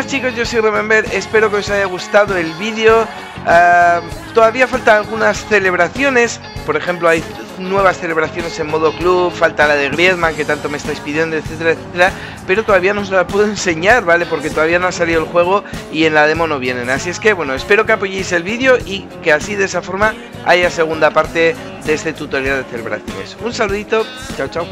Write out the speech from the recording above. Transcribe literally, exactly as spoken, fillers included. nada chicos, yo soy Remember, espero que os haya gustado el vídeo. Uh, todavía faltan algunas celebraciones, por ejemplo hay nuevas celebraciones en modo club, falta la de Griezmann que tanto me estáis pidiendo, etcétera, etcétera, pero todavía no os la puedo enseñar, ¿vale? Porque todavía no ha salido el juego y en la demo no vienen, así es que bueno, espero que apoyéis el vídeo y que así de esa forma haya segunda parte de este tutorial de celebraciones. Un saludito, chao chao.